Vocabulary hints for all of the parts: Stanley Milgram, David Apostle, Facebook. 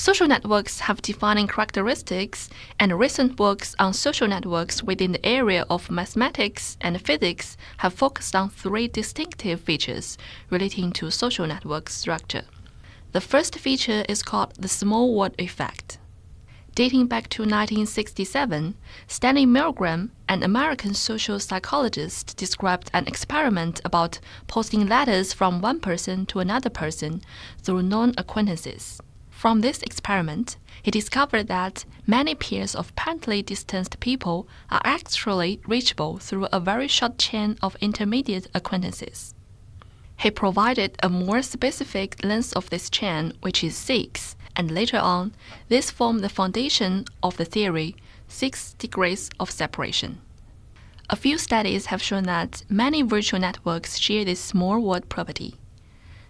Social networks have defining characteristics, and recent works on social networks within the area of mathematics and physics have focused on three distinctive features relating to social network structure. The first feature is called the small world effect. Dating back to 1967, Stanley Milgram, an American social psychologist, described an experiment about posting letters from one person to another person through known acquaintances. From this experiment, he discovered that many pairs of apparently distanced people are actually reachable through a very short chain of intermediate acquaintances. He provided a more specific length of this chain, which is 6, and later on, this formed the foundation of the theory, 6 degrees of separation. A few studies have shown that many virtual networks share this small world property.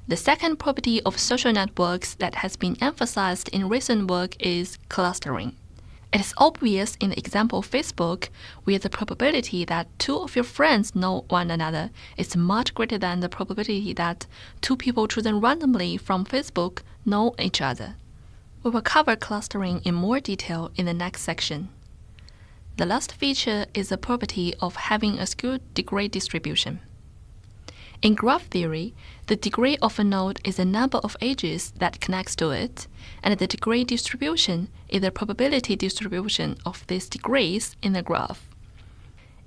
The second property of social networks that has been emphasized in recent work is clustering. It is obvious in the example of Facebook, where the probability that two of your friends know one another is much greater than the probability that two people chosen randomly from Facebook know each other. We will cover clustering in more detail in the next section. The last feature is the property of having a skewed degree distribution. In graph theory, the degree of a node is the number of edges that connects to it, and the degree distribution is the probability distribution of these degrees in the graph.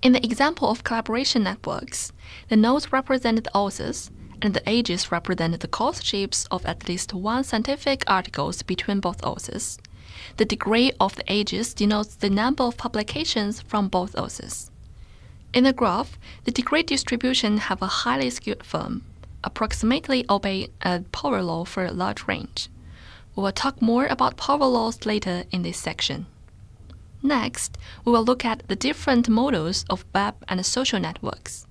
In the example of collaboration networks, the nodes represent the authors, and the edges represent the co-authorship of at least one scientific article between both authors. The degree of the edges denotes the number of publications from both authors. In the graph, the degree distribution have a highly skewed form, approximately obeying a power law for a large range. We will talk more about power laws later in this section. Next, we will look at the different models of web and social networks.